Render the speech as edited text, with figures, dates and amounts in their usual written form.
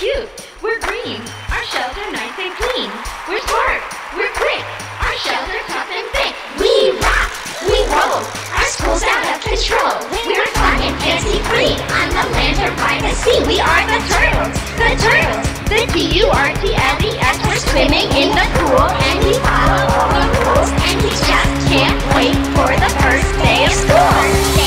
cute. We're green. Our shells are nice and clean. We're smart. We're quick. Our shells are tough and thick. We rock. We roll. Our school's out of control. We're fun and fancy free. On the land or by the sea. We are the turtles. The turtles. The T-U-R-T-L-E-S. We're swimming in the pool. And we follow all the rules. And we just can't wait for the first day of school.